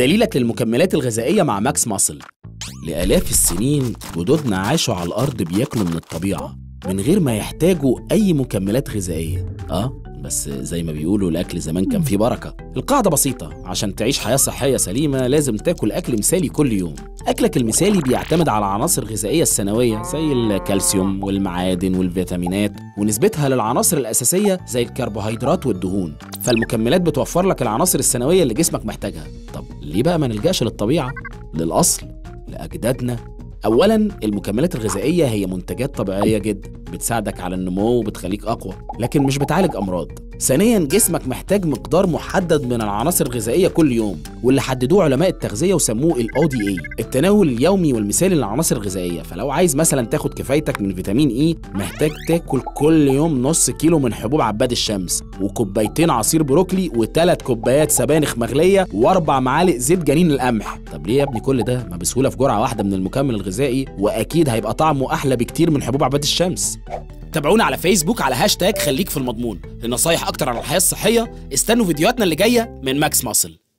دليلك للمكملات الغذائية مع ماكس ماسل. لآلاف السنين جدودنا عاشوا على الأرض بياكلوا من الطبيعة من غير ما يحتاجوا أي مكملات غذائية. بس زي ما بيقولوا الأكل زمان كان فيه بركة. القاعدة بسيطة، عشان تعيش حياة صحية سليمة لازم تاكل أكل مثالي كل يوم. أكلك المثالي بيعتمد على العناصر الغذائية الثانوية زي الكالسيوم والمعادن والفيتامينات، ونسبتها للعناصر الأساسية زي الكربوهيدرات والدهون. فالمكملات بتوفر لك العناصر الثانوية اللي جسمك محتاجها. طب ليه بقى ما نلجأش للطبيعة؟ للأصل، لأجدادنا. أولاً، المكملات الغذائية هي منتجات طبيعية جداً بتساعدك على النمو وبتخليك أقوى، لكن مش بتعالج أمراض. ثانياً، جسمك محتاج مقدار محدد من العناصر الغذائية كل يوم، واللي حددوه علماء التغذية وسموه ال ODA، التناول اليومي والمثالي للعناصر الغذائية. فلو عايز مثلاً تاخد كفايتك من فيتامين إي، محتاج تاكل كل يوم نص كيلو من حبوب عباد الشمس، وكوبايتين عصير بروكلي، وثلاث كوبايات سبانخ مغلية، واربع معالق زيت جنين القمح. طب ليه يا ابني كل ده؟ ما بسهولة في جرعة واحدة من المكمل الغذائي، وأكيد هيبقى طعمه أحلى بكتير من حبوب عباد الشمس. تابعونا على فيسبوك على هاشتاج خليك في المضمون لنصايح أكتر عن الحياة الصحية. استنوا فيديوهاتنا اللي جاية من ماكس ماسل.